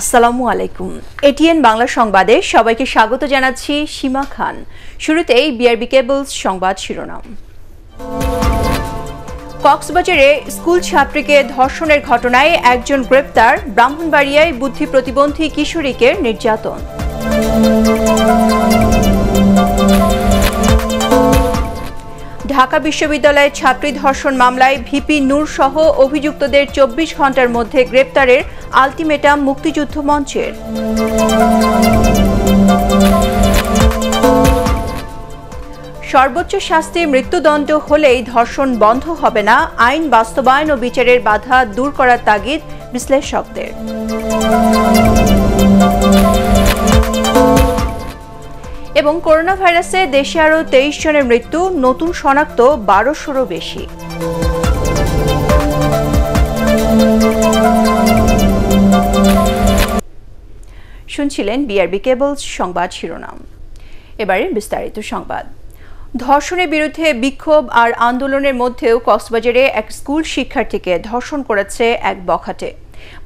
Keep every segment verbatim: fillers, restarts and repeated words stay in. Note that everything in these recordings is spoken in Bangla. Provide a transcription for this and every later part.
আসসালামু আলাইকুম এটিএন বাংলা সংবাদে সবাইকে স্বাগত জানাচ্ছি সীমা খান। শুরুতেই বিআরবি কেবলস সংবাদ শিরোনাম। কক্সবাজারে স্কুল ছাত্রীকে ধর্ষণের ঘটনায় একজন গ্রেপ্তার, ব্রাহ্মণবাড়িয়ায় বুদ্ধি প্রতিবন্ধী কিশোরীকে নির্যাতন। ঢাকা বিশ্ববিদ্যালয়ের ছাত্রী ধর্ষণ মামলায় ভিপি নূর সহ অভিযুক্তদের চব্বিশ ঘন্টার মধ্যে গ্রেপ্তারের আলটিমেটাম মুক্তিযুদ্ধ মঞ্চের। সর্বোচ্চ শাস্তি মৃত্যুদণ্ড হলেই ধর্ষণ বন্ধ হবে না, আইন বাস্তবায়ন ও বিচারের বাধা দূর করার তাগিদ বিশ্লেষকদের। এবং করোনা ভাইরাসে দেশে আরও তেইশ জনের মৃত্যু, নতুন শনাক্ত বারোশোরও বেশি। শুনছিলেন বিআরবি কেবলস সংবাদ শিরোনাম। এবারে বিস্তারিত সংবাদ। ধর্ষণের বিরুদ্ধে বিক্ষোভ আর আন্দোলনের মধ্যেও কক্সবাজারে এক স্কুল শিক্ষার্থীকে ধর্ষণ করেছে এক বখাটে,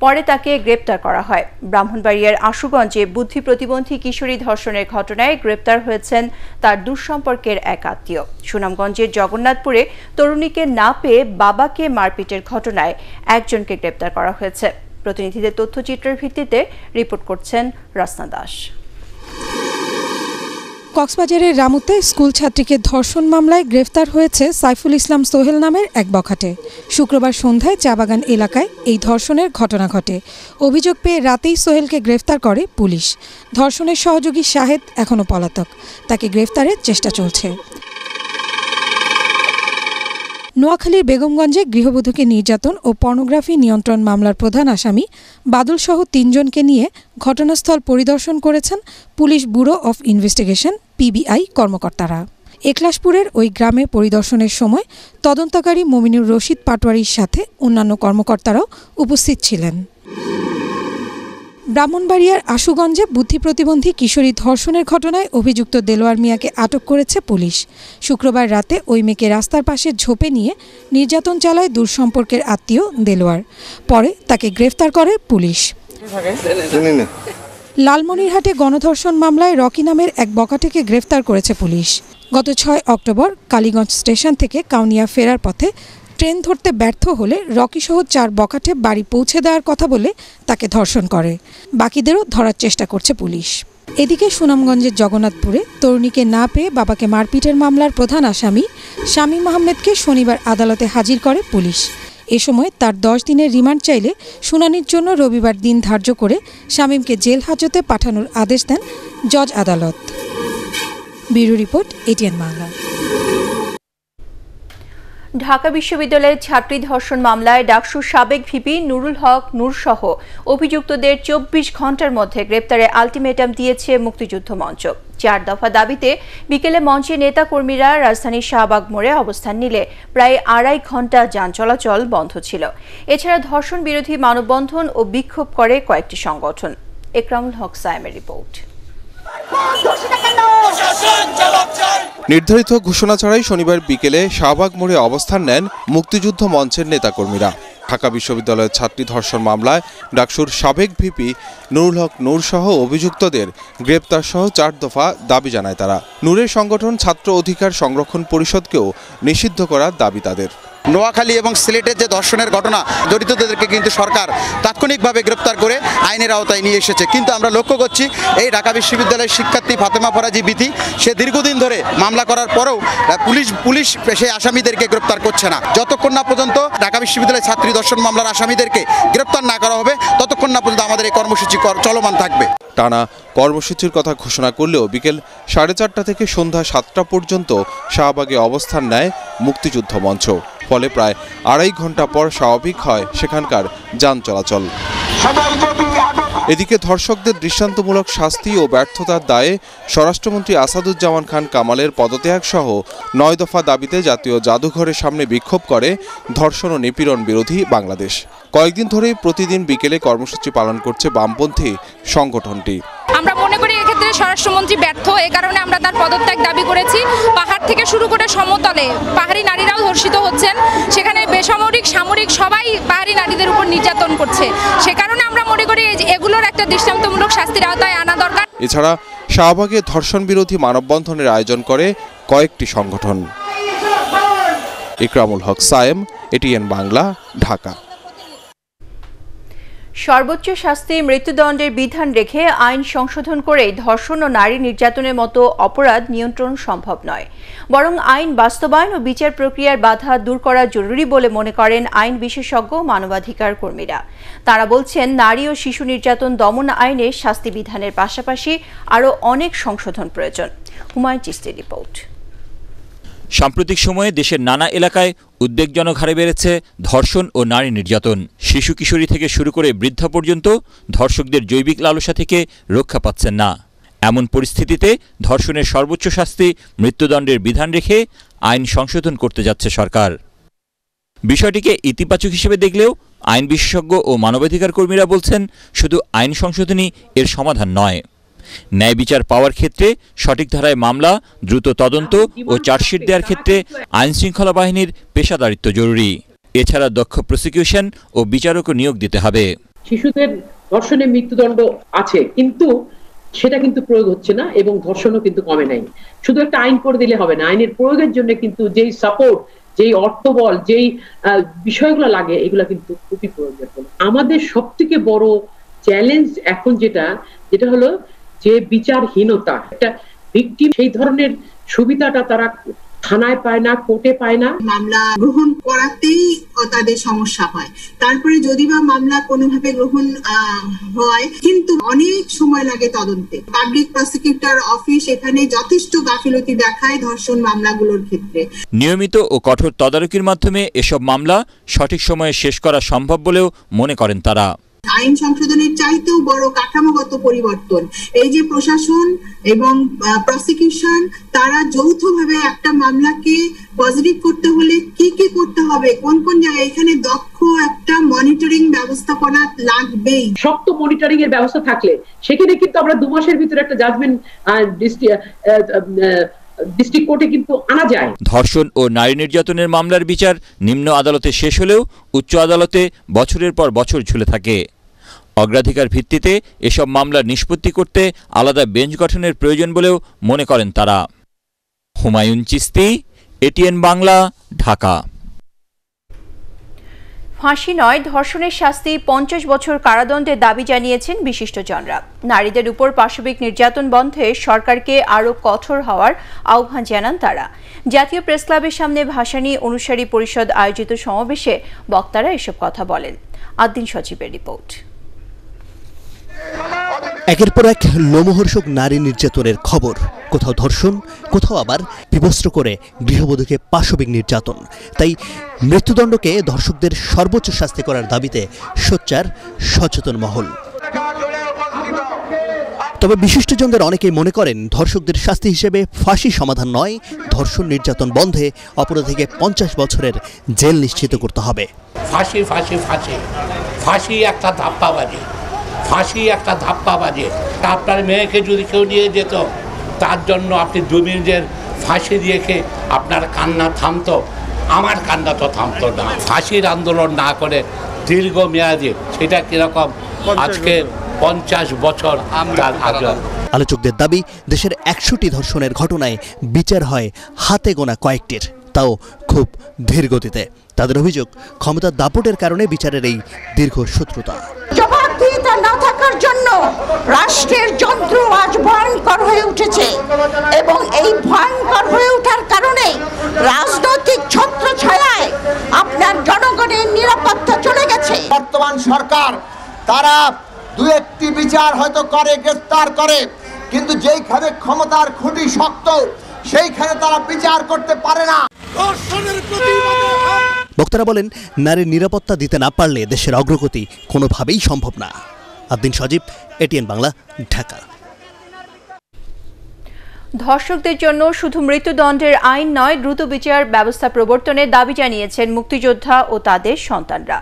পরে তাকে গ্রেপ্তার করা হয়। ব্রাহ্মণবাড়িয়ার আশুগঞ্জে বুদ্ধি প্রতিবন্ধী কিশোরী ধর্ষণের ঘটনায় গ্রেপ্তার হয়েছেন তার দুঃসম্পর্কের এক আত্মীয়। সুনামগঞ্জের জগন্নাথপুরে তরুণীকে না পেয়ে বাবাকে মারপিটের ঘটনায় একজনকে গ্রেপ্তার করা হয়েছে। প্রতিনিধিদের তথ্যচিত্রের ভিত্তিতে রিপোর্ট করছেন রাসনা দাস। কক্সবাজারের রামুতে স্কুল ছাত্রীকে ধর্ষণ মামলায় গ্রেফতার হয়েছে সাইফুল ইসলাম সোহেল নামের এক বখাটে। শুক্রবার সন্ধ্যায় চা বাগান এলাকায় এই ধর্ষণের ঘটনা ঘটে। অভিযোগ পেয়ে রাতেই সোহেলকে গ্রেফতার করে পুলিশ। ধর্ষণের সহযোগী শাহেদ এখনও পলাতক, তাকে গ্রেফতারের চেষ্টা চলছে। নোয়াখালীর বেগমগঞ্জে গৃহবধূকে নির্যাতন ও পর্নোগ্রাফি নিয়ন্ত্রণ মামলার প্রধান আসামি বাদুলসহ তিনজনকে নিয়ে ঘটনাস্থল পরিদর্শন করেছেন police bureau of investigation PBI কর্মকর্তারা। একলাশপুরের ওই গ্রামে পরিদর্শনের সময় তদন্তকারী মোমিনুর রশিদ পাটোয়ারির সাথে অন্যান্য কর্মকর্তারাও উপস্থিত ছিলেন। ব্রাহ্মণবাড়িয়ার আশুগঞ্জে বুদ্ধি প্রতিবন্ধী কিশোরী ধর্ষণের ঘটনায় অভিযুক্ত দেলোয়ার মিয়াকে আটক করেছে পুলিশ। শুক্রবার রাতে ওই মেয়েকে রাস্তার পাশে ঝোপে নিয়ে নির্যাতন চালায় দূরসম্পর্কের আত্মীয় দেলোয়ার, পরে তাকে গ্রেফতার করে পুলিশ। লালমনিরহাটে গণধর্ষণ মামলায় রকি নামের এক বখাটেকে গ্রেফতার করেছে পুলিশ। গত ছয় অক্টোবর কালীগঞ্জ স্টেশন থেকে কাউনিয়া ফেরার পথে ট্রেন ধরতে ব্যর্থ হলে রকিসহ চার বখাটে বাড়ি পৌঁছে দেওয়ার কথা বলে তাকে ধর্ষণ করে। বাকিদেরও ধরার চেষ্টা করছে পুলিশ। এদিকে সুনামগঞ্জের জগন্নাথপুরে তরুণীকে না পেয়ে বাবাকে মারপিটের মামলার প্রধান আসামি শামীম আহমেদকে শনিবার আদালতে হাজির করে পুলিশ। এ সময় তার দশ দিনের রিমান্ড চাইলে শুনানির জন্য রবিবার দিন ধার্য করে শামীমকে জেল হাজতে পাঠানোর আদেশ দেন জজ আদালত। Bureau report, ATN Bangla. Dhaka বিশ্ববিদ্যালয়ের ছাত্রী ধর্ষণ মামলায় ডাকসুর সাবেক ভিপি নুরুল হক নূরসহ অভিযুক্তদের চব্বিশ ঘন্টার মধ্যে গ্রেপ্তারে আলটিমেটাম দিয়েছে মুক্তিযুদ্ধ মঞ্চ। চার দফা দাবিতে বিকেলে মঞ্চে নেতাকর্মীরা রাজধানীর শাহবাগ মোড়ে অবস্থান নিলে প্রায় আড়াই ঘন্টা যান চলাচল বন্ধ ছিল। এছাড়া ধর্ষণ বিরোধী মানববন্ধন ও বিক্ষোভ করে কয়েকটি সংগঠন। একরামুল হক সাইমের রিপোর্ট। নির্ধারিত ঘোষণা ছাড়াই শনিবার বিকেলে শাহবাগ মোড়ে অবস্থান নেন মুক্তিযুদ্ধ মঞ্চের নেতাকর্মীরা। ঢাকা বিশ্ববিদ্যালয়ের ছাত্রী ধর্ষণ মামলায় ডাকসুর সাবেক ভিপি নুরুল হক নূরসহ অভিযুক্তদের গ্রেপ্তারসহ চার দফা দাবি জানায় তারা। নূরের সংগঠন ছাত্র অধিকার সংরক্ষণ পরিষদকেও নিষিদ্ধ করার দাবি তাদের। নোয়াখালী এবং সিলেটের যে ধর্ষণের ঘটনা, জড়িতদেরকে কিন্তু সরকার তাৎক্ষণিকভাবে গ্রেপ্তার করে আইনের আওতায় নিয়ে এসেছে, কিন্তু আমরা লক্ষ্য করছি এই ঢাকা বিশ্ববিদ্যালয়ের শিক্ষার্থী ফাতেমা ফরাজি বিথি সে দীর্ঘদিন ধরে মামলা করার পরেও পুলিশ পুলিশ সেই আসামিদেরকে গ্রেপ্তার করছে না। যতক্ষণ না পর্যন্ত ঢাকা বিশ্ববিদ্যালয়ের ছাত্রী ধর্ষণ মামলার আসামিদেরকে গ্রেপ্তার না করা হবে, ততক্ষণ না পর্যন্ত আমাদের এই কর্মসূচি চলমান থাকবে। টানা কর্মসূচির কথা ঘোষণা করলেও বিকেল সাড়ে চারটা থেকে সন্ধ্যা সাতটা পর্যন্ত শাহবাগে অবস্থান নেয় মুক্তিযুদ্ধ মঞ্চ। ফলে প্রায় আড়াই ঘন্টা পর স্বাভাবিক হয় সেখানকার যান চলাচল। এদিকে ধর্ষকদের দৃষ্টান্তমূলক শাস্তি ও ব্যর্থতার দায়ে স্বরাষ্ট্রমন্ত্রী আসাদুজ্জামান খান কামালের পদত্যাগ সহ নয় দফা দাবিতে জাতীয় জাদুঘরের সামনে বিক্ষোভ করে ধর্ষণ ও নিপীড়ন বিরোধী বাংলাদেশ। কয়েকদিন ধরেই প্রতিদিন বিকেলে কর্মসূচি পালন করছে বামপন্থী সংগঠনটি। আমরা মনে করি ক্ষেত্রে স্বরাষ্ট্রমন্ত্রী ব্যর্থ। এ কারণে আমরা তার পদত্যাগ দাবি করেছি। পাহাড় থেকে শুরু করে সমতলে পাহাড়ি নারীরাও ধর্ষিত হচ্ছেন, সেখানে বেসামরিক সামরিক সবাই পাহাড়ি নারীদের উপর নির্যাতন করছে। সে কারণে আমরা মনে করি এগুলোর একটা দৃষ্টান্তমূলক শাস্তির আওতায় আনা দরকার। এছাড়া শাহবাগে ধর্ষণ বিরোধী মানববন্ধনের আয়োজন করে কয়েকটি সংগঠন। ইকরামুল হক সায়েম, এটিএন বাংলা, ঢাকা। সর্বোচ্চ শাস্তি মৃত্যুদণ্ডের বিধান রেখে আইন সংশোধন করে ধর্ষণ ও নারী নির্যাতনের মতো অপরাধ নিয়ন্ত্রণ সম্ভব নয়, বরং আইন বাস্তবায়ন ও বিচার প্রক্রিয়ার বাধা দূর করা জরুরি বলে মনে করেন আইন বিশেষজ্ঞ মানবাধিকার কর্মীরা। তারা বলছেন, নারী ও শিশু নির্যাতন দমন আইনে শাস্তি বিধানের পাশাপাশি আরও অনেক সংশোধন প্রয়োজন। হুমায়ুন চিস্তির রিপোর্ট। সাম্প্রতিক সময়ে দেশের নানা এলাকায় উদ্বেগজনক হারে বেড়েছে ধর্ষণ ও নারী নির্যাতন। শিশু কিশোরী থেকে শুরু করে বৃদ্ধা পর্যন্ত ধর্ষকদের জৈবিক লালসা থেকে রক্ষা পাচ্ছেন না। এমন পরিস্থিতিতে ধর্ষণের সর্বোচ্চ শাস্তি মৃত্যুদণ্ডের বিধান রেখে আইন সংশোধন করতে যাচ্ছে সরকার। বিষয়টিকে ইতিবাচক হিসেবে দেখলেও আইন বিশেষজ্ঞ ও মানবাধিকার কর্মীরা বলছেন, শুধু আইন সংশোধনই এর সমাধান নয়। ন্যায় বিচার পাওয়ার ক্ষেত্রে সঠিক ধারায় মামলা, দ্রুত তদন্ত ও চার্জশিট দেওয়ার ক্ষেত্রে আইনশৃঙ্খলা বাহিনীর পেশাদারিত্ব জরুরি। এছাড়া দক্ষ প্রসিকিউশন ও বিচারকও নিয়োগ দিতে হবে। শিশুদের ধর্ষণে মৃত্যুদণ্ড আছে, কিন্তু সেটা কিন্তু প্রয়োগ হচ্ছে না এবং ধর্ষণও কিন্তু কমে নাই। শুধু একটা আইন করে দিলে হবে না, আইনের প্রয়োগের জন্য কিন্তু যেই সাপোর্ট, যেই অর্থবল, যেই বিষয়গুলো লাগে, এগুলো কিন্তু খুবই প্রয়োজন। আমাদের সবথেকে বড় চ্যালেঞ্জ এখন যেটা যেটা হলো যে বিচারহীনতা। একটা ভিকটিম সেই ধরনের সুবিধাটা তারা থানায় পায় না, কোর্টে পায় না। মামলা গ্রহণ করাতেই তাদের সমস্যা হয়। তারপরে যদি বা মামলা কোনোভাবে গ্রহণ হয়, কিন্তু অনেক সময় লাগে তদন্তে। পাবলিক প্রসিকিউটর অফিস এখানে যথেষ্ট গাফিলতি দেখায় ধর্ষণ মামলাগুলোর ক্ষেত্রে। নিয়মিত ও কঠোর তদারকির মাধ্যমে এসব মামলা সঠিক সময়ে শেষ করা সম্ভব বলেও মনে করেন তারা। আইন সংশোধনের চাইতেও বড় কাঠামোগত পরিবর্তন, এই যে প্রশাসন এবং প্রসিকিউশন তারা যৌথভাবে একটা মামলাকে পজিটিভ করতে হলে কি কি করতে হবে, কোন কোন জায়গায়, এখানে দক্ষ একটা মনিটরিং ব্যবস্থাপনা লাগবেই। শক্ত মনিটরিং এর ব্যবস্থা থাকলে সেখানে কিন্তু আমরা দু মাসের ভিতরে একটা জাজমেন্ট ডিস্ট্রিক্ট কোর্টে কিন্তু আনা যায়। ধর্ষণ ও নারী নির্যাতনের মামলার বিচার নিম্ন আদালতে শেষ হলেও উচ্চ আদালতে বছরের পর বছর ঝুলে থাকে। অগ্রাধিকার ভিত্তিতে এসব মামলার নিষ্পত্তি করতে আলাদা বেঞ্চ গঠনের প্রয়োজন বলেও মনে করেন তারা। হুমায়ুন চিস্তি, এটিএন বাংলা, ঢাকা। ফাঁসি নয়, ধর্ষণের শাস্তি পঞ্চাশ বছর কারাদণ্ডের দাবি জানিয়েছেন বিশিষ্টজনরা। নারীদের উপর পাশবিক নির্যাতন বন্ধে সরকারকে আরও কঠোর হওয়ার আহ্বান জানান তারা। জাতীয় প্রেসক্লাবের সামনে ভাসানী অনুসারী পরিষদ আয়োজিত সমাবেশে বক্তারা এসব কথা বলেন। আদ্দিন সচিবের রিপোর্ট। একের পর এক লোমহর্ষক নারী নির্যাতনের খবর, কোথাও ধর্ষণ, কোথাও আবার বিবস্ত্র করে গৃহবধূকে পাশবিক নির্যাতন। তাই মৃত্যুদণ্ডকে ধর্ষকদের সর্বোচ্চ শাস্তি করার দাবিতে সোচ্চার সচেতন মহল। তবে বিশিষ্টজনদের অনেকেই মনে করেন, ধর্ষকদের শাস্তি হিসেবে ফাঁসি সমাধান নয়, ধর্ষণ নির্যাতন বন্ধে অপরাধীকে পঞ্চাশ বছরের জেল নিশ্চিত করতে হবে। ফাঁসি ফাঁসি ফাঁসি ফাঁসি একটা ধাপ্পাবাজি, ফাঁসি একটা ধাপ্পাবাজি। আপনার মেয়েকে যদি কেউ নিয়ে যেত, তার জন্য আপনি দু মিনিটের ফাঁসি দিয়েকে আপনার কান্না থামতো, আমার কান্না তো থামতো না। ফাঁসির আন্দোলন না করে দীর্ঘমেয়াদী, সেটা কীরকম, আজকে পঞ্চাশ বছর। আলোচকদের দাবি, দেশের একশোটি ধর্ষণের ঘটনায় বিচার হয় হাতে গোনা কয়েকটির, তাও খুব ধীর গতিতে। তাদের অভিযোগ, ক্ষমতার দাপটের কারণে বিচারের এই দীর্ঘসূত্রতা। জবাবদিহিতা না থাকার জন্য রাষ্ট্রের যন্ত্র আজ ভয়ঙ্কর হয়ে উঠেছে, এবং এই ভয়ঙ্কর হয়ে ওঠার কারণে রাজনৈতিক ছত্রছায়ায় আপনার জনগণের নিরাপত্তা চলে গেছে। বর্তমান সরকার তারা দু একটি বিচার হয়তো করে, গ্রেফতার করে, কিন্তু যেইখানে ক্ষমতার খুঁটি শক্ত সেইখানে তারা বিচার করতে পারে না। বক্তারা বলেন, নারীর নিরাপত্তা দিতে না পারলে দেশের অগ্রগতি কোনোভাবেই সম্ভব না। আদ্দিন সজীব, এটিএন বাংলা, ঢাকা। ধর্ষকদের জন্য শুধু মৃত্যুদণ্ডের আইন নয়, দ্রুত বিচার ব্যবস্থা প্রবর্তনের দাবি জানিয়েছেন মুক্তিযোদ্ধা ও তাদের সন্তানরা।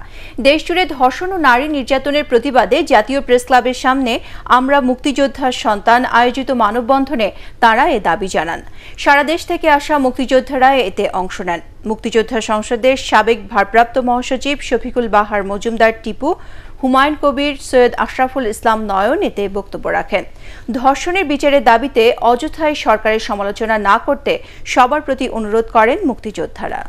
দেশজুড়ে ধর্ষণ ও নারী নির্যাতনের প্রতিবাদে জাতীয় প্রেস ক্লাবের সামনে আমরা মুক্তিযোদ্ধার সন্তান আয়োজিত মানববন্ধনে তারা এ দাবি জানান। সারা দেশ থেকে আসা মুক্তিযোদ্ধারা এতে অংশ নেন। মুক্তিযোদ্ধা সংসদের সাবেক ভারপ্রাপ্ত মহাসচিব শফিকুল বাহার মজুমদার টিপু, হুমায়ুন কবির, সৈয়দ আশরাফুল ইসলাম নয়ন এতে বক্তব্য রাখেন। ধর্ষণের বিচারের দাবিতে অযথায় সরকারের সমালোচনা না করতে সবার প্রতি অনুরোধ করেন মুক্তিযোদ্ধারা।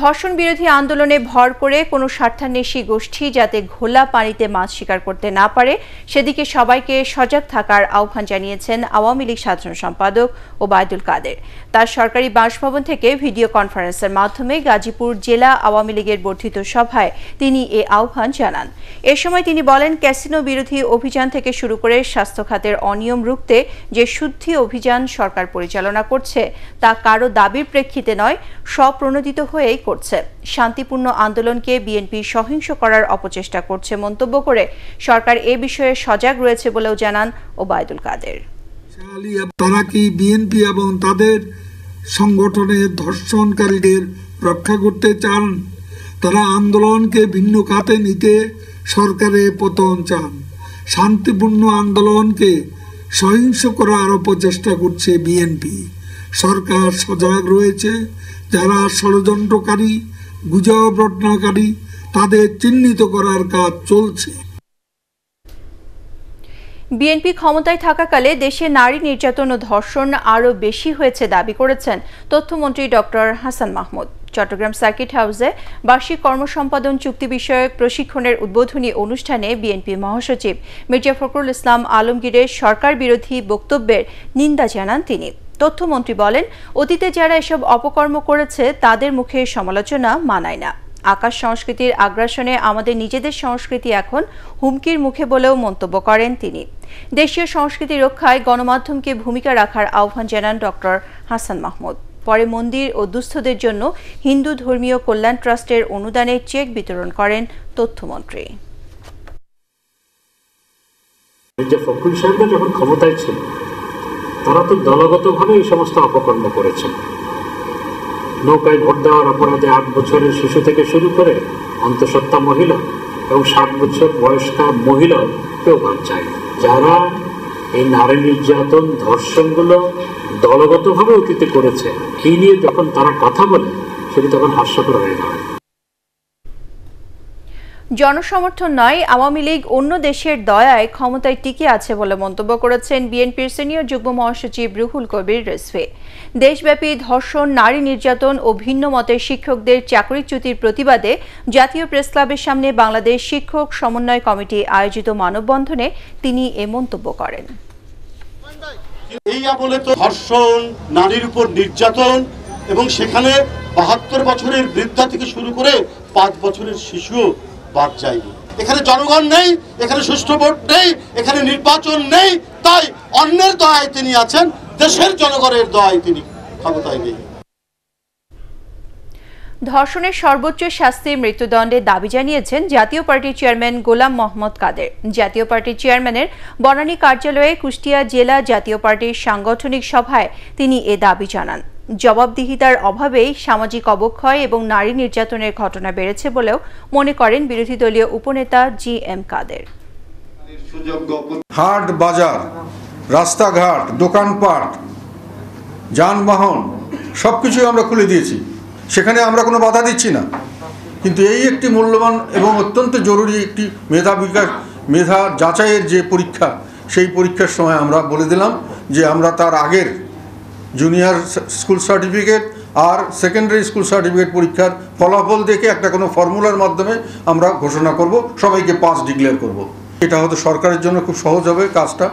ধর্ষণ বিরোধী আন্দোলনে ভর করে কোনো স্বার্থান্বেষী গোষ্ঠী যাতে ঘোলা পানিতে মাছ শিকার করতে না পারে, সেদিকে সবাইকে সজাগ থাকার আহ্বান জানিয়েছেন আওয়ামী লীগ সাধারণ সম্পাদক ওবায়দুল কাদের। তার সরকারি বাসভবন থেকে ভিডিও কনফারেন্সের মাধ্যমে গাজীপুর জেলা আওয়ামী লীগের বর্ধিত সভায় তিনি এ আহ্বান জানান। এ সময় তিনি বলেন, ক্যাসিনো বিরোধী অভিযান থেকে শুরু করে স্বাস্থ্য খাতের অনিয়ম রুখতে যে শুদ্ধি অভিযান সরকার পরিচালনা করছে তা কারো দাবির প্রেক্ষিতে নয়, স্বপ্রণোদিত হয়ে করছে। শান্তিপূর্ণ আন্দোলনকে বিএনপি সহিংস করার অপচেষ্টা করছে মন্তব্য করে সরকার এ বিষয়ে সজাগ রয়েছে বলেও জানান ওবায়দুল কাদের। তারা কি বিএনপি এবং তাদের সংগঠনের ধর্ষণকারীদের রক্ষা করতে চান? তারা আন্দোলনকে ভিন্ন খাতে নিতে সরকারের পতন চান। শান্তিপূর্ণ আন্দোলনকে সহিংস করার অপচেষ্টা করছে বিএনপি। সরকার সজাগ রয়েছে। যারা ষড়যন্ত্রকারী, গুজব রটনাকারী, তাদের চিহ্নিত করার কাজ চলছে। বিএনপি ক্ষমতায় থাকাকালে দেশে নারী নির্যাতন ও ধর্ষণ আরও বেশি হয়েছে দাবি করেছেন তথ্যমন্ত্রী ডক্টর হাসান মাহমুদ। চট্টগ্রাম সার্কিট হাউসে বার্ষিক কর্মসম্পাদন চুক্তি বিষয়ক প্রশিক্ষণের উদ্বোধনী অনুষ্ঠানে বিএনপি মহাসচিব মির্জা ফখরুল ইসলাম আলমগীরের সরকার বিরোধী বক্তব্যের নিন্দা জানান তিনি। তথ্যমন্ত্রী বলেন, অতীতে যারা এসব অপকর্ম করেছে তাদের মুখে সমালোচনা মানায় না। আকাশ সংস্কৃতির আগ্রাসনে আমাদের নিজেদের সংস্কৃতি এখন হুমকির মুখে বলেও মন্তব্য করেন তিনি। দেশীয় সংস্কৃতি রক্ষায় গণমাধ্যমকে ভূমিকা রাখার আহ্বান জানান ডক্টর হাসান মাহমুদ। পরে মন্দির ও দুস্থদের জন্য হিন্দু ধর্মীয় কল্যাণ ট্রাস্টের অনুদানে চেক বিতরণ করেন তথ্যমন্ত্রী। তারা তো দলগতভাবে এই সমস্ত অপকর্ম করেছেন। নৌকায় ভোট দেওয়ার অপরাধে আট বছরের শিশু থেকে শুরু করে অন্তঃসত্ত্বা মহিলা এবং ষাট বছর বয়স্ক মহিলা কেউ বাদ যায়। যারা এই নারী নির্যাতন, ধর্ষণগুলো দলগতভাবে অতীতে করেছে, এই নিয়ে যখন তারা কথা বলে সেটি তখন হাস্যকর হয়ে যায়। জনসমর্থন নয়, আওয়ামী লীগ অন্য দেশের দয়ায় ক্ষমতায় টিকে আছে বলে মন্তব্য করেছেন বিএনপির সিনিয়র যুগ্ম মহাসচিব রুহুল কবির রিজভী। দেশব্যাপী ধর্ষণ, নারী নির্যাতন ও ভিন্ন মতের শিক্ষকদের চাকরিচ্যুতির প্রতিবাদে জাতীয় প্রেস ক্লাবের সামনে বাংলাদেশ শিক্ষক সমন্বয় কমিটি আয়োজিত মানববন্ধনে তিনি এ মন্তব্য করেন। এই আমলে তো ধর্ষণ, নারীর উপর নির্যাতন এবং সেখানে বাহাত্তর বছরের বৃদ্ধা থেকে শুরু করে পাঁচ বছরের শিশু বাদ যায়নি। এখানে জনগণ নেই, এখানে সুষ্ঠু ভোট নেই, এখানে নির্বাচন নেই, তাই অন্যের দয়ায় তিনি আছেন, দেশের জনগণের দয়ায় তিনি ক্ষমতায় নেই। ধর্ষণের সর্বোচ্চ শাস্তি মৃত্যুদণ্ডের দাবি জানিয়েছেন জাতীয় পার্টির চেয়ারম্যান গোলাম মোহাম্মদ কাদের। জাতীয় পার্টির চেয়ারম্যানের বনানী কার্যালয়ে কুষ্টিয়া জেলা জাতীয় পার্টির সাংগঠনিক সভায় তিনি এ দাবি জানান। জবাবদিহিতার অভাবেই সামাজিক অবক্ষয় এবং নারী নির্যাতনের ঘটনা বেড়েছে বলেও মনে করেন বিরোধী দলীয় উপনেতা জি এম কাদের। হাট বাজার, রাস্তাঘাট, দোকানপাট, যানবাহন সবকিছুই আমরা খুলে দিয়েছি, সেখানে আমরা কোনো বাধা দিচ্ছি না। কিন্তু এই একটি মূল্যবান এবং অত্যন্ত জরুরি একটি মেধা বিকাশ, মেধা যাচাইয়ের যে পরীক্ষা, সেই পরীক্ষার সময় আমরা বলে দিলাম যে আমরা তার আগের জুনিয়র স্কুল সার্টিফিকেট আর সেকেন্ডারি স্কুল সার্টিফিকেট পরীক্ষার ফলাফল দেখে একটা কোনো ফর্মুলার মাধ্যমে আমরা ঘোষণা করব, সবাইকে পাস ডিক্লেয়ার করব। এটা হয়তো সরকারের জন্য খুব সহজ হবে কাজটা,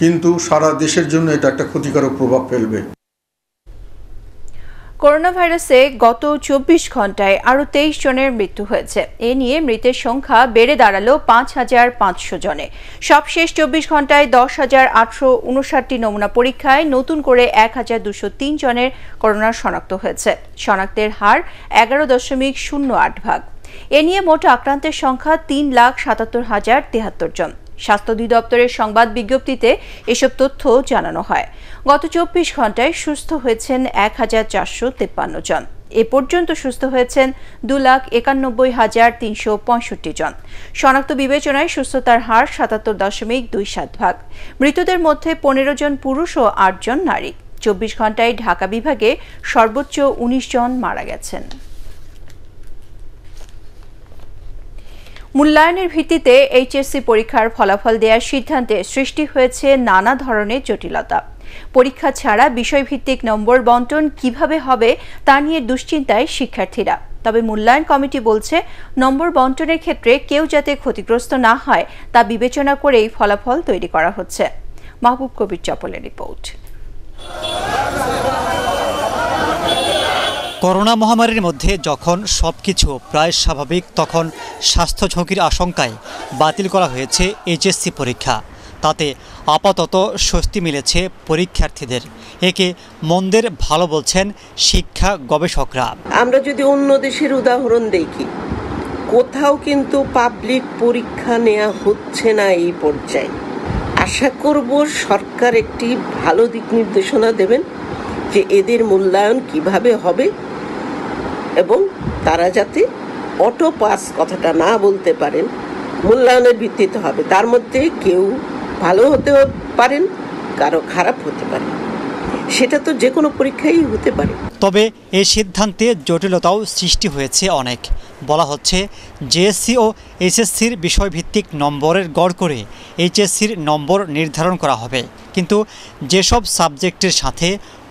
কিন্তু সারা দেশের জন্য এটা একটা ক্ষতিকারক প্রভাব ফেলবে। করোনা ভাইরাসে গত চব্বিশ ঘন্টায় আরও তেইশ জনের মৃত্যু হয়েছে। এ নিয়ে মৃতের সংখ্যা বেড়ে দাঁড়ালো পাঁচ হাজার পাঁচশো জনে। সবশেষ চব্বিশ ঘন্টায় দশ হাজার আটশো উনষাটটি নমুনা পরীক্ষায় নতুন করে এক হাজার দুশো তিন জনের করোনা শনাক্ত হয়েছে। শনাক্তের হার এগারো দশমিক শূন্য আট ভাগ। এ নিয়ে মোট আক্রান্তের সংখ্যা তিন লাখ সাতাত্তর হাজার তেহাত্তর জন। स्वास्थ्य अधिदप्तরের সংবাদ বিজ্ঞপ্তিতে এসব তথ্য জানানো হয়। গত চব্বিশ ঘন্টায় সুস্থ হয়েছেন এক হাজার চারশো তেপ্পান্ন জন। এ পর্যন্ত সুস্থ হয়েছেন দুই লাখ একানব্বই হাজার তিনশো পঁয়ষট্টি জন। শনাক্ত বিবেচনায় সুস্থতার হার সাতাত্তর দশমিক দুই সাত ভাগ। মৃতদের মধ্যে পনেরো জন পুরুষ ও আট জন নারী। চব্বিশ ঘন্টায় ঢাকা বিভাগে সর্বোচ্চ উনিশ জন মারা গেছেন। মূল্যায়নের ভিত্তিতে এইচএসসি পরীক্ষার ফলাফল দেওয়ার সিদ্ধান্তে সৃষ্টি হয়েছে নানা ধরনের জটিলতা। পরীক্ষা ছাড়া বিষয়ভিত্তিক নম্বর বণ্টন কিভাবে হবে তা নিয়ে দুশ্চিন্তায় শিক্ষার্থীরা। তবে মূল্যায়ন কমিটি বলছে, নম্বর বণ্টনের ক্ষেত্রে কেউ যাতে ক্ষতিগ্রস্ত না হয় তা বিবেচনা করেই ফলাফল তৈরি করা হচ্ছে। মাহবুব কবির চপলের রিপোর্ট। করোনা মহামারীর মধ্যে যখন সব কিছু প্রায় স্বাভাবিক, তখন স্বাস্থ্য ঝুঁকির আশঙ্কায় বাতিল করা হয়েছে এইচএসসি পরীক্ষা। তাতে আপাতত স্বস্তি মিলেছে পরীক্ষার্থীদের। একে মন্দের ভালো বলছেন শিক্ষা গবেষকরা। আমরা যদি অন্য দেশের উদাহরণ দেখি, কোথাও কিন্তু পাবলিক পরীক্ষা নেওয়া হচ্ছে না এই পর্যায়ে। আশা করব সরকার একটি ভালো দিক নির্দেশনা দেবেন যে এদের মূল্যায়ন কিভাবে হবে, এবং তারা যাতে অটো পাস কথাটা না বলতে পারেন। মূল্যায়নের ভিত্তিতে হবে, তার মধ্যে কেউ ভালো হতে পারেন, কারো খারাপ হতে পারে, সেটা তো যে কোনো পরীক্ষাই হতে পারে। তবে এই সিদ্ধান্তে জটিলতাও সৃষ্টি হয়েছে অনেক। বলা হচ্ছে, জেএসসি ও এইচএসসির বিষয়ভিত্তিক নম্বরের গড় করে এইচএসসির নম্বর নির্ধারণ করা হবে, কিন্তু যেসব সাবজেক্টের সাথে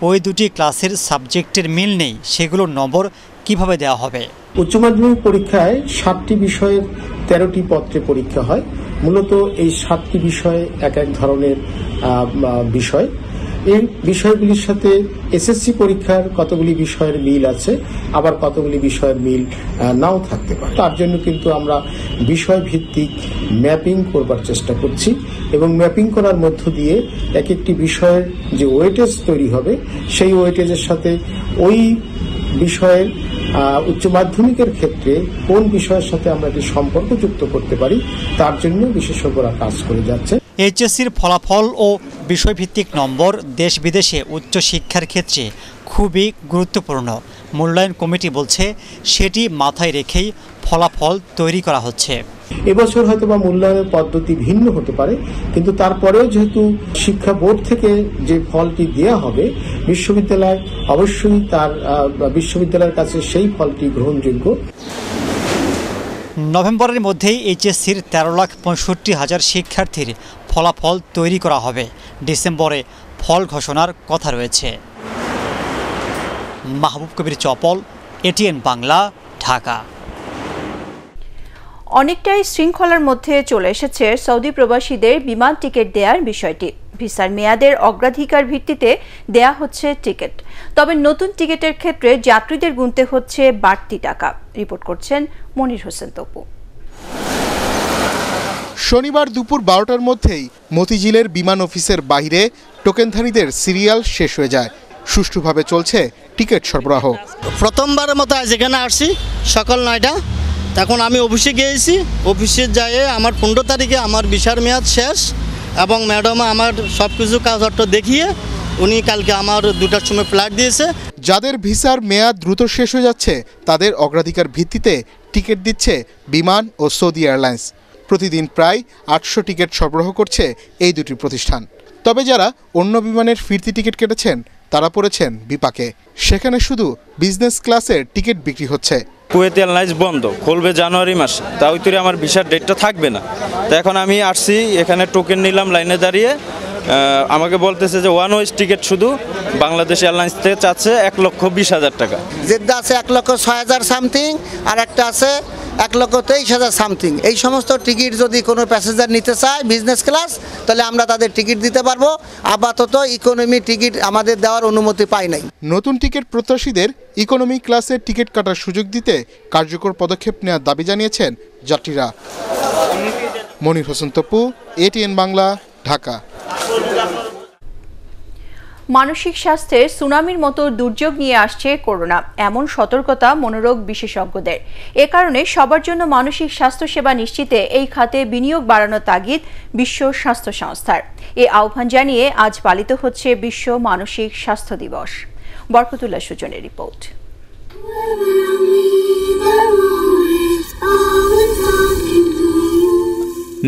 ওই দুটি ক্লাসের সাবজেক্টের মিল নেই সেগুলোর নম্বর কিভাবে দেওয়া হবে। উচ্চ মাধ্যমিক পরীক্ষায় সাতটি বিষয়ের তেরোটি পত্রে পরীক্ষা হয়। মূলত এই সাতটি বিষয়ে এক এক ধরনের বিষয়। এই বিষয়গুলির সাথে এসএসসি পরীক্ষার কতগুলি বিষয়ের মিল আছে, আবার কতগুলি বিষয়ের মিল নাও থাকতে পারে। তার জন্য কিন্তু আমরা বিষয়ভিত্তিক ম্যাপিং করবার চেষ্টা করছি, এবং ম্যাপিং করার মধ্য দিয়ে এক একটি বিষয়ের যে ওয়েটেজ তৈরি হবে সেই ওয়েটেজের সাথে ওই বিষয়ের উচ্চ মাধ্যমিকের ক্ষেত্রে কোন বিষয়ের সাথে আমরা যে সম্পর্ক যুক্ত করতে পারি তার জন্য বিশেষজ্ঞরা কাজ করে যাচ্ছে। এইচএসসির ফলাফল ও বিষয়ভিত্তিক নম্বর দেশ বিদেশে উচ্চশিক্ষার ক্ষেত্রে খুবই গুরুত্বপূর্ণ। মূল্যায়ন কমিটি বলছে সেটি মাথায় রেখেই ফলাফল তৈরি করা হচ্ছে। এবছর হয়তো বা মূল্যায়নের পদ্ধতি ভিন্ন হতে পারে, কিন্তু তারপরেও যেহেতু শিক্ষা বোর্ড থেকে যে ফলটি দেওয়া হবে, বিশ্ববিদ্যালয় অবশ্যই তার বিশ্ববিদ্যালয়ের কাছে সেই ফলটি গ্রহণযোগ্য। নভেম্বরের মধ্যেই এইচএসসির তেরো লাখ পঁয়ষট্টি হাজার শিক্ষার্থীর ফলাফল তৈরি করা হবে। ডিসেম্বরে ফল ঘোষণার কথা রয়েছে। মাহবুব কবির চপল, এটিএন বাংলা, ঢাকা। অনেকটাই শৃঙ্খলার মধ্যে চলে এসেছে সৌদি প্রবাসীদের বিমান টিকিট দেওয়ার বিষয়টি। ভিসার মেয়াদের অগ্রাধিকার ভিত্তিতে দেয়া হচ্ছে টিকিট, তবে নতুন টিকিটের ক্ষেত্রে যাত্রীদের গুনতে হচ্ছে বাড়তি টাকা। রিপোর্ট করছেন মনির হোসেন তপু। শনিবার দুপুর বারোটার মধ্যেই মতিঝিলের বিমান অফিসের বাইরে টোকেনধারীদের সিরিয়াল শেষ হয়ে যায়। সুষ্ঠুভাবে চলছে টিকিট সরবরাহ। প্রথমবারের মতো যেখানে আসছি সকাল নয়টা, এখন আমি অফিসে গিয়েছি। অফিসে যাইয়ে আমার পনেরো তারিখে আমার ভিসার মেয়াদ শেষ, এবং ম্যাডাম আমার সব কিছু কাগজপত্র দেখিয়ে উনি কালকে আমার দুটার সময় ফ্লাইট দিয়েছে। যাদের ভিসার মেয়াদ দ্রুত শেষ হয়ে যাচ্ছে তাদের অগ্রাধিকার ভিত্তিতে টিকিট দিচ্ছে বিমান ও সৌদি এয়ারলাইন্স। প্রতিদিন প্রায় আটশো টিকিট সরবরাহ করছে এই দুটি প্রতিষ্ঠান। তবে যারা অন্য বিমানের ফিরতি টিকিট কেটেছেন তারা পড়েছেন বিপাকে। সেখানে শুধু বিজনেস ক্লাসের টিকিট বিক্রি হচ্ছে। কুয়েত এয়ারলাইন্স বন্ধ, খুলবে জানুয়ারি মাসে, তা ওই তৈরি আমার ভিসার ডেটটা থাকবে না। তো এখন আমি আসছি, এখানে টোকেন নিলাম লাইনে দাঁড়িয়ে। আমাকে বলতেছে যে ওয়ান ওয়েজ টিকিট শুধু বাংলাদেশ এয়ারলাইন্স থেকে চাচ্ছে এক লক্ষ বিশ হাজার টাকা। জেদ্দা আছে এক লক্ষ ছয় হাজার সামথিং, আর একটা আছে এক লক্ষ তেইশ হাজার সামথিং। এই সমস্ত টিকিট যদি কোনো প্যাসেঞ্জার নিতে চায় বিজনেস ক্লাস, তাহলে আমরা তাদের টিকিট দিতে পারবো। আপাতত ইকোনমি টিকিট আমাদের দেওয়ার অনুমতি পাই নাই। নতুন টিকিট প্রত্যাশীদের ইকোনমি ক্লাসের টিকিট কাটার সুযোগ দিতে কার্যকর পদক্ষেপ নেওয়ার দাবি জানিয়েছেন যাত্রীরা। মনির হোসেন তপু, এটিএন বাংলা, ঢাকা। मानसिक स्वास्थ्य सुनामिर मतो दुर्योग निये आसछे करोना एमन सतर्कता मनोरोग विशेषज्ञदेर ए कारणे सबार जोन्नो मानसिक स्वास्थ्य सेवा निश्चिते एई खाते बिनियोग बाड़ानोर तागिद विश्व स्वास्थ्य संस्थार ए आह्वान जानिये आज पालित होच्छे विश्व मानसिक स्वास्थ्य दिवस। बरकतुल्लाह सुजনের रिपोर्ट।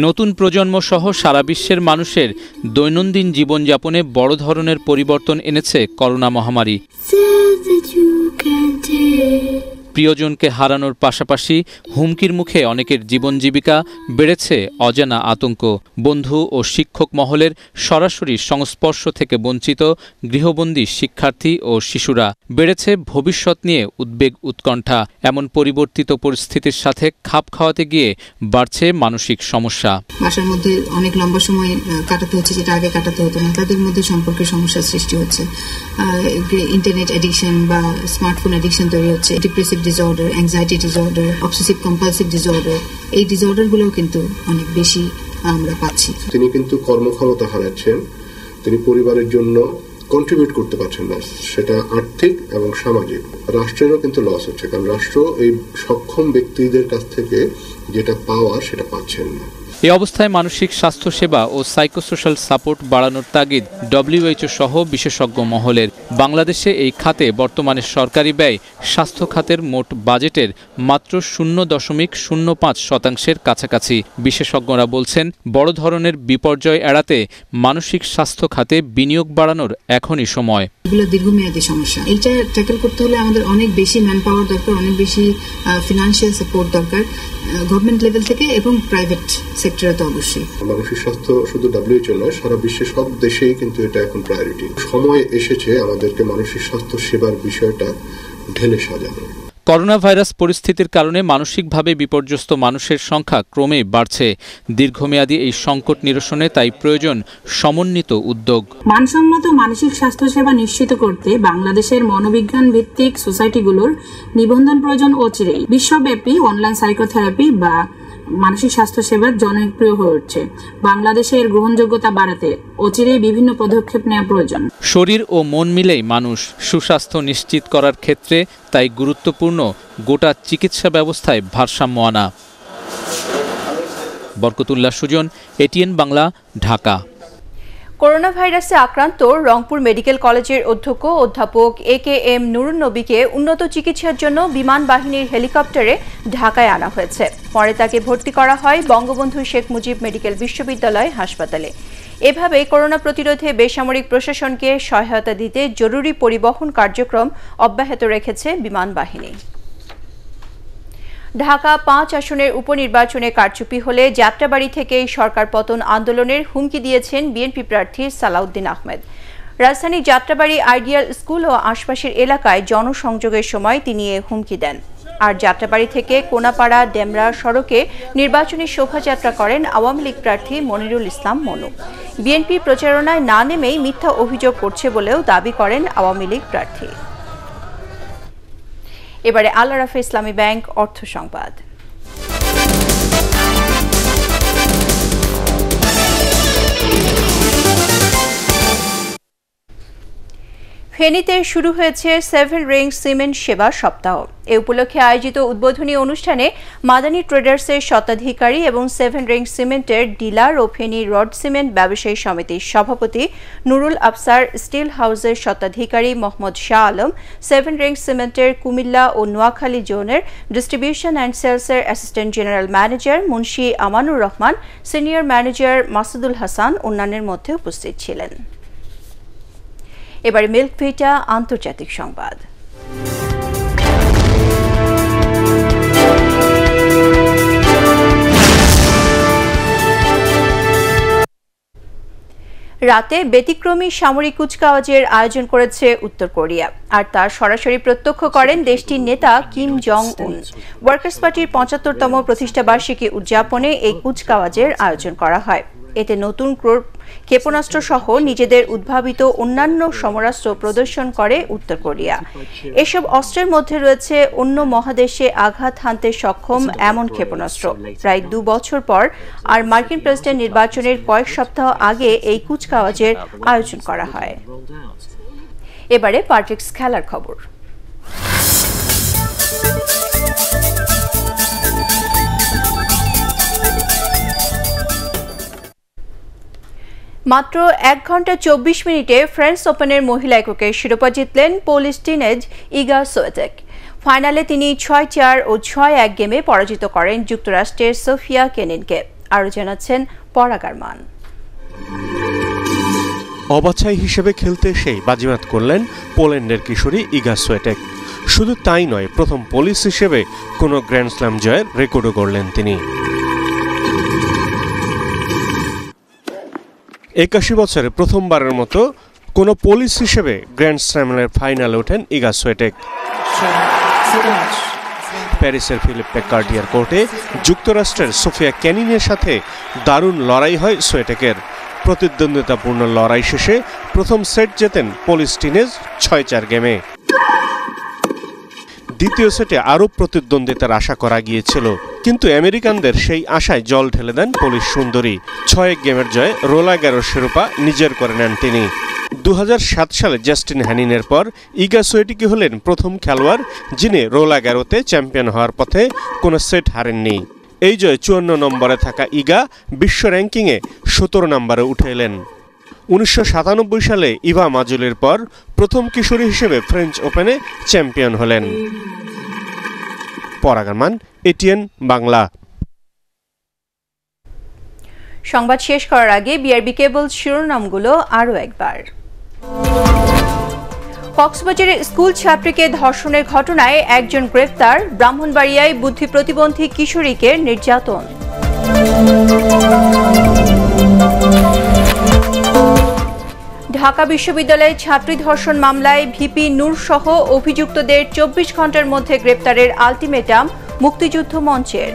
नतून प्रजन्म सह सारा विश्वेर मानुषेर दैनन्दिन जीवन यापने बड़ धरनेर परिवर्तन एनेছে करोना महामारी। प्रियजन के हारानोर पाशापाशी हुमकिर मुखे अनेकेर जीवन जीविका बेड़ेছে अजाना आतंक। बंधु और शिक्षक महलेर सरासरि संस्पर्श थेके वंचित गृहबंदी शिक्षार्थी और शिशुरा बेड़ेছে भविष्यत निये उद्वेग उत्कंठा। एमन परिवर्तित परिस्थितिर साथे खाप खाওয়াতে গিয়ে বাড়ছে मानसिक समस्या। মাসের মধ্যে অনেক লম্বা সময় কাটাতে হচ্ছে যেটা আগে কাটাতে হতো না। তাদের মধ্যে সম্পর্কে সমস্যা সৃষ্টি হচ্ছে। ইন্টারনেট অ্যাডিকশন বা স্মার্টফোন অ্যাডিকশন তৈরি হচ্ছে। Depressive disorder, anxiety disorder, obsessive compulsive disorder, এই disorder গুলো কিন্তু অনেক বেশি আমরা পাচ্ছি। তিনি কিন্তু কর্মক্ষমতা হারাচ্ছেন, তিনি পরিবারের জন্য কন্ট্রিবিউট করতে পারছেন না, সেটা আর্থিক এবং সামাজিক। রাষ্ট্রেরও কিন্তু লস হচ্ছে, কারণ রাষ্ট্র এই সক্ষম ব্যক্তিদের কাছ থেকে যেটা পাওয়া সেটা পাচ্ছেন না। এই অবস্থায় মানসিক স্বাস্থ্য সেবা ও সাইকোসোশ্যাল সাপোর্ট বাড়ানোর তাগিদ ডব্লিউএইচও সহ বিশেষজ্ঞ মহলের। বাংলাদেশে এই খাতে বর্তমানে সরকারি ব্যয় স্বাস্থ্য খাতের মোট বাজেটের মাত্র শূন্য দশমিক শূন্য পাঁচ শতাংশের কাছাকাছি। বিশেষজ্ঞরা বলছেন বড় ধরনের বিপর্যয় এড়াতে মানসিক স্বাস্থ্য খাতে বিনিয়োগ বাড়ানোর এখনই সময়। এগুলো দীর্ঘমেয়াদী সমস্যা, এটা ট্যাকল করতে হলে আমাদের অনেক বেশি ম্যান পাওয়ার দরকার, অনেক বেশি ফিনান্সিয়াল সাপোর্ট দরকার গভর্নমেন্ট লেভেল থেকে এবং প্রাইভেট সেক্টরে তো অবশ্যই। মানসিক স্বাস্থ্য শুধু ডব্লিউএইচও নয়, সারা বিশ্বের সব দেশেই কিন্তু এটা এখন প্রায়োরিটি। সময় এসেছে আমাদেরকে মানসিক স্বাস্থ্য সেবার বিষয়টা ঢেলে সাজানো। করোনা ভাইরাস পরিস্থিতির কারণে মানসিকভাবে বিপর্যস্ত মানুষের সংখ্যা ক্রমেই বাড়ছে। দীর্ঘমেয়াদী এই সংকট নিরসনে তাই প্রয়োজন সমন্বিত উদ্যোগ। মানসম্মত মানসিক স্বাস্থ্য সেবা নিশ্চিত করতে বাংলাদেশের মনোবিজ্ঞান ভিত্তিক সোসাইটিগুলোর নিবন্ধন প্রয়োজন অচিরেই। বিশ্বব্যাপী অনলাইন সাইকোথেরাপি বা মানসিক স্বাস্থ্য সেবা জনপ্রিয় হয়ে উঠছে। বাংলাদেশের গ্রহণযোগ্যতা বাড়াতে অচিরেই বিভিন্ন পদক্ষেপ নেওয়া প্রয়োজন। শরীর ও মন মিলেই মানুষ, সুস্বাস্থ্য নিশ্চিত করার ক্ষেত্রে তাই গুরুত্বপূর্ণ গোটা চিকিৎসা ব্যবস্থায় ভারসাম্য আনা। বরকতুল্লাহ সুজন, এটিএন বাংলা, ঢাকা। করোনা ভাইরাসে আক্রান্ত রংপুর মেডিকেল কলেজের অধ্যক্ষ অধ্যাপক এ কে এম নুরুন নবীকে উন্নত চিকিৎসার জন্য বিমান বাহিনীর হেলিকপ্টারে ঢাকায় আনা হয়েছে। পরে তাকে ভর্তি করা হয় বঙ্গবন্ধু শেখ মুজিব মেডিকেল বিশ্ববিদ্যালয় হাসপাতালে। এভাবে করোনা প্রতিরোধে বেসামরিক প্রশাসনকে সহায়তা দিতে জরুরি পরিবহন কার্যক্রম অব্যাহত রেখেছে বিমান বাহিনী। ঢাকা পাঁচ আসনের উপনির্বাচনে কারচুপি হলে যাত্রাবাড়ি থেকেই সরকার পতন আন্দোলনের হুমকি দিয়েছেন বিএনপি প্রার্থী সালাউদ্দিন আহমেদ। রাজধানীর যাত্রাবাড়ি আইডিয়াল স্কুল ও আশপাশের এলাকায় জনসংযোগের সময় তিনি এ হুমকি দেন। আর যাত্রাবাড়ি থেকে কোনাপাড়া ডেমরা সড়কে নির্বাচনী শোভাযাত্রা করেন আওয়ামী লীগ প্রার্থী মনিরুল ইসলাম মনু। বিএনপি প্রচারণায় না নেমেই মিথ্যা অভিযোগ করছে বলেও দাবি করেন আওয়ামী লীগ প্রার্থী। এবারে আল আরাফা ইসলামী ব্যাংক অর্থ সংবাদ। ফেনীতে শুরু হয়েছে সেভেন রিং সিমেন্ট সেবা সপ্তাহ। এ উপলক্ষে আয়োজিত উদ্বোধনী অনুষ্ঠানে মাদানী ট্রেডার্সের স্বত্বাধিকারী এবং সেভেন রিং সিমেন্টের ডিলার ও ফেনী রড সিমেন্ট ব্যবসায়ী সমিতির সভাপতি নুরুল আফসার, স্টিল হাউসের স্বত্বাধিকারী মোহাম্মদ শাহ আলম, সেভেন রিং সিমেন্টের কুমিল্লা ও নোয়াখালী জোনের ডিস্ট্রিবিউশন অ্যান্ড সেলসের assistant general manager Munshi Amanur Rahman, senior manager Masudul Hasan অন্যান্যের মধ্যে উপস্থিত ছিলেন। এবারে মিল্কভিটা আন্তর্জাতিক সংবাদ। রাতে ব্যতিক্রমী সামরিক কুচকাওয়াজের আয়োজন করেছে উত্তর কোরিয়া, আর তা সরাসরি প্রত্যক্ষ করেন দেশটির নেতা কিম জং উন। ওয়ার্কার্স পার্টির পঁচাত্তরতম প্রতিষ্ঠাবার্ষিকী উদযাপনে এই কুচকাওয়াজের আয়োজন করা হয়। এতে নতুন ক্ষেপণাস্ত্র সহ নিজেদের উদ্ভাবিত অন্যান্য সমরাস্ত্র প্রদর্শন করে উত্তর কোরিয়া। এসব অস্ত্রের মধ্যে রয়েছে অন্য মহাদেশে আঘাত হানতে সক্ষম এমন ক্ষেপণাস্ত্র। প্রায় দু বছর পর আর মার্কিন প্রেসিডেন্ট নির্বাচনের কয়েক সপ্তাহ আগে এই কুচকাওয়াজের আয়োজন করা হয়। এবারে প্যাট্রিক্স খেলার খবর। मात्र एक घंटा चौबीस मिनिटे फ्रेंच ओपनर महिला एककेर शिरोपा जितलें पोलिश टीनेज इगा सोएटेक। फाइनाले तिनी छय चार और छय एक गेमे पराजित करें जुक्तराष्ट्रेर सोफिया केनिनके। आरो जानाच्छेन परागारमान। अबाछाई हिसेबे खेलते सेई बाजिमात करलें पोलैंडेर किशोरी इगा सोएटेक। शुधु ताई नय, प्रथम पोलिश हिसेबे कोनो ग्रैंड स्लैम जयेर रेकर्डो गड़लें तिनी। एकाशी बचरे प्रथमबारेर मतो कोनो पोलिश हिसेबे ग्रैंड स्लैमेर फाइनाले उठेन इगा सोएटेक। प्यारिसेर फिलिप पेकार्डियार कोर्टे जुक्तराष्ट्रेर सोफिया केनिनेर साथे दारुण लड़ाई हय सोएटेकेर। प्रतिद्वंद्वितापूर्ण लड़ाई शेषे प्रथम सेट जेतेन पोलिश टीनेज छय चार गेमे। द्वितीय सेटे आरो प्रतिद्वंद्वितार आशा करा गियेछिल, किन्तु अमेरिकानदेर सेई आशाय जल ढेले देन पोलिश सुंदरी। छय एक गेमेर जये रोला एगारोर शिरोपा निजेर करे नेन तिनि। दो हज़ार सात साले जस्टिन हैनिनेर पर इगा सोएटेक हलेन प्रथम खेलोयाड़ जिनि रोला एगारोते चैम्पियन हवार पथे कोनो सेट हारेननि। एई जये चुवान्न नम्बरे थाका इगा विश्व रैंकिंगे सतर नम्बरे उठे एलेन। उन्नीसशो सतानब्बई साले इवा माजुलेर पर प्रथम किशोरी हिसेबे फ्रेंच ओपेने चैम्पियन हलेन। परागमान, एटीएन बांगला। संबाद शेष करार आगे बीआरबी केबल शिरोनामगुलो आरो एकबार। কক্সবাজারে স্কুল ছাত্রীকে ধর্ষণের ঘটনায় একজন গ্রেফতার। ব্রাহ্মণবাড়িয়ায় বুদ্ধি প্রতিবন্ধী কিশোরীকে নির্যাতন। ঢাকা বিশ্ববিদ্যালয়ে ছাত্রী ধর্ষণ মামলায় ভিপি নূর সহ অভিযুক্তদের চব্বিশ ঘন্টার মধ্যে গ্রেপ্তারের আলটিমেটাম মুক্তিযুদ্ধ মঞ্চের।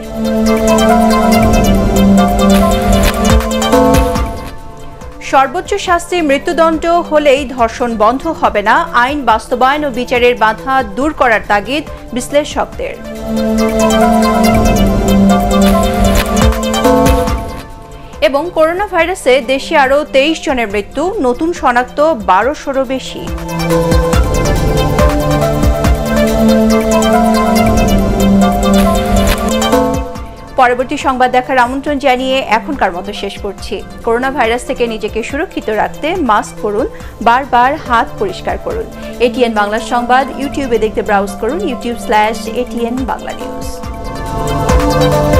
সর্বোচ্চ শাস্তি মৃত্যুদণ্ড হলেই ধর্ষণ বন্ধ হবে না, আইন বাস্তবায়ন ও বিচারের বাধা দূর করার তাগিদ বিশ্লেষকদের। এবং করোনা ভাইরাসে দেশে আরও তেইশ জনের মৃত্যু, নতুন শনাক্ত বারোশোরও বেশি। পরবর্তী সংবাদ দেখার আমন্ত্রণ জানিয়ে এখনকার মতো শেষ করছি। করোনা ভাইরাস থেকে নিজেকে সুরক্ষিত রাখতে মাস্ক পরুন, বারবার হাত পরিষ্কার করুন। এটিএন বাংলা সংবাদ ইউটিউবে দেখতে ব্রাউজ করুন YouTube slash ATN Bangla news.